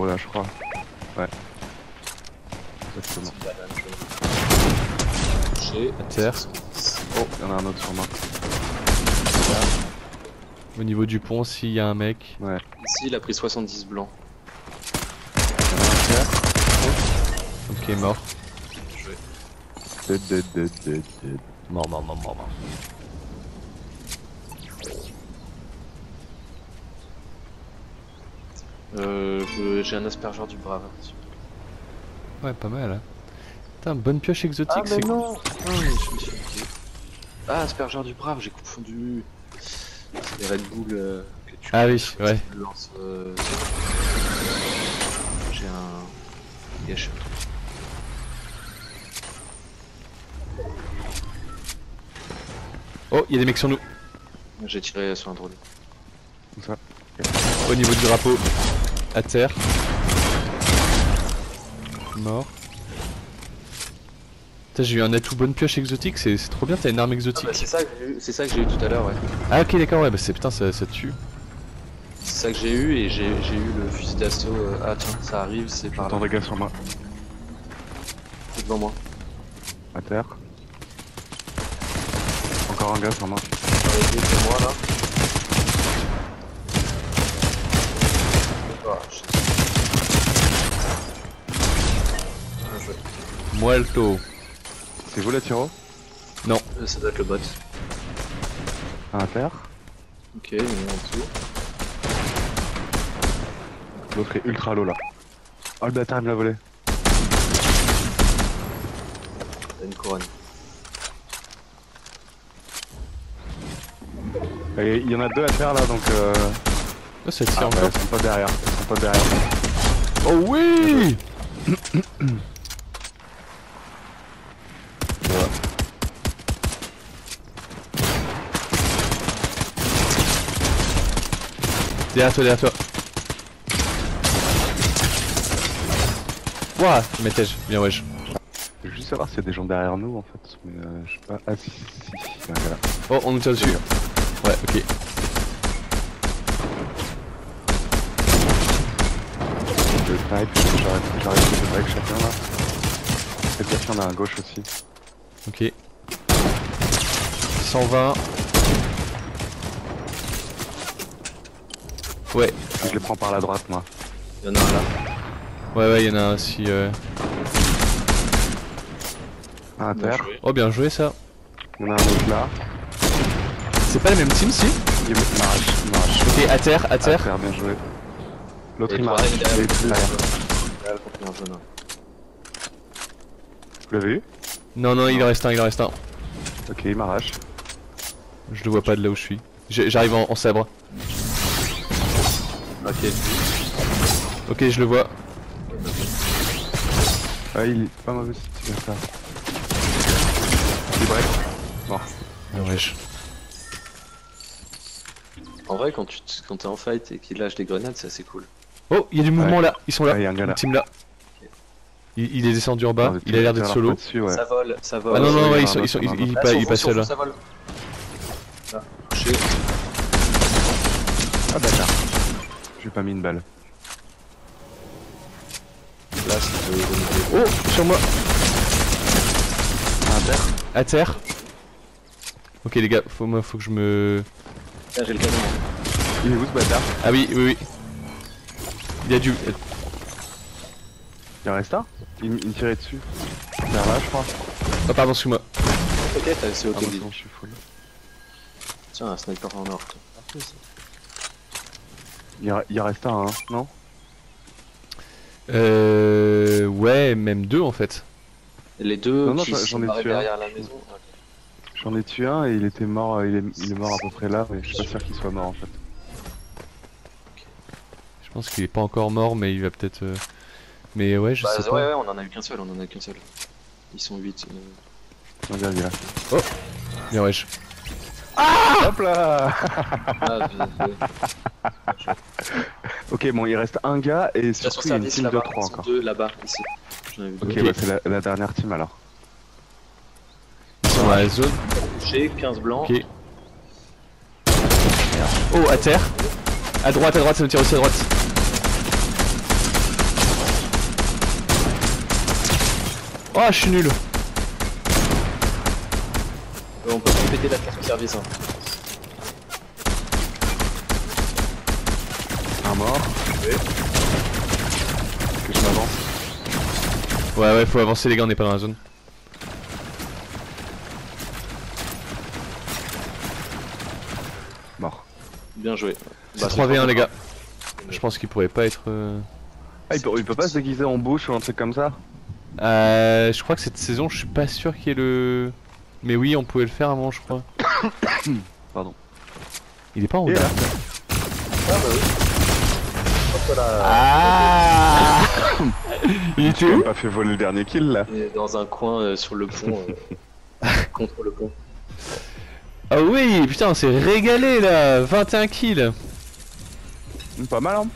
haut là je crois. Ouais. Exactement. J'ai à terre. Oh, il y en a un autre sur moi. Au niveau du pont, s'il y a un mec. Ouais. Ici il a pris 70 blancs. Ok, mort. Dead. Mort. J'ai un aspergeur du brave. Ouais, pas mal. Hein. Putain, bonne pioche exotique. Ah, mais non, je me suis oublié. Ah, aspergeur du brave, j'ai confondu. C'est les Red Bull que tu ouais. J'ai un gâcheur. Oh, y'a des mecs sur nous. J'ai tiré sur un drone. Où ça? Au niveau du drapeau. À terre. Mort. Putain, j'ai eu un atout bonne pioche exotique, c'est trop bien, t'as une arme exotique. Ah bah c'est ça que j'ai eu tout à l'heure, ouais. Ah ok, d'accord, ouais, bah c'est putain, ça tue. C'est ça que j'ai eu, et j'ai eu le fusil d'assaut. Ah tiens, ça arrive, c'est par là. Attends, les gars, sur moi. C'est devant moi. À terre. Encore un gars sur moi. C'est moi là. Muerto. C'est vous la tiro? Non. Ça doit être le bot. Un à terre. Ok, il est en dessous. L'autre est ultra low là. Oh le bâtard, il me l'a volé. T'as une couronne. Il y en a deux à terre là donc Oh, ça tire encore. Ils sont pas derrière. Oh oui. Derrière toi. Wouah, métège, bien wesh. Je veux juste savoir s'il y a des gens derrière nous en fait, mais je sais pas. Ah si. Là, voilà. Oh, on nous tire dessus. Ouais, ok. Le snipe, j'arrive avec chacun là. Faites gaffe, il y en a un à gauche aussi. Ok. 120. Ouais. Je le prends par la droite moi. Y'en a un là. Ouais y'en a un aussi. Un à terre. Oh bien joué ça. Y'en a un autre là. C'est pas la même team si? Il m'arrache. Ok, à terre, bien joué. L'autre il m'arrache. Vous l'avez eu? Non, il en reste un. Ok, il m'arrache. Je le vois pas de là où je suis. J'arrive en sabre. Ok, je le vois. Ah, il est pas mauvais si tu fais ça. Il break. Mort. Wesh. En vrai, quand t'es en fight et qu'il lâche des grenades, c'est assez cool. Oh, il y a du mouvement là. Ils sont là. Le team là. Il est descendu en bas. Il a l'air d'être solo. Ça vole. Ah non, ouais, il passe seul là. Ça vole. Ah bâtard. J'ai pas mis une balle. Là, oh, sur moi. À terre. Ok les gars, faut que je me... Ah, j'ai le canon. Il est où ce bâtard? Ah oui. Il y a du... Il en reste un? Il me tirait dessus. Vers là je crois. Oh pardon, excuse-moi. Ok, t'as laissé autant de temps, je suis full. Tiens, un sniper en or. Il reste un, hein, non? Ouais, même deux en fait. Les deux, non, qui sont barrés derrière la maison. J'en ai tué un et il était mort, il est mort à peu près là, mais je suis pas sûr qu'il soit mort en fait. Je pense qu'il est pas encore mort, mais il va peut-être... Mais ouais, je sais pas. Ouais, on en a eu qu'un seul, Ils sont 8. Regarde, il est là. Oh! Bien wesh. Ah! Hop là! Ok, bon, il reste un gars et surtout une team de 3 encore. Deux là-bas, ici. Ok, bah, c'est la dernière team alors. Ils sont dans la zone. J'ai 15 blancs. Ok. Oh, à terre. À droite, ça me tire aussi à droite. Oh, je suis nul. On peut pas péter la carte service. Hein. Un mort. Oui. Que je m'avance. Ouais, faut avancer les gars, on n'est pas dans la zone. Mort. Bien joué. C'est 3v1 les gars. Je pense qu'il pourrait pas être... Ah, il peut pas se déguiser en bouche ou un truc comme ça. Je crois que cette saison, je suis pas sûr qu'il y ait le... Mais oui, on pouvait le faire avant, je crois. Pardon. Il est pas en haut là. Ah bah oui. Hop là. Ah. Il est où? Il a pas fait voler le dernier kill là. Il est dans un coin sur le pont. Contre le pont. Ah oui, putain, on s'est régalé là. 21 kills. Pas mal hein.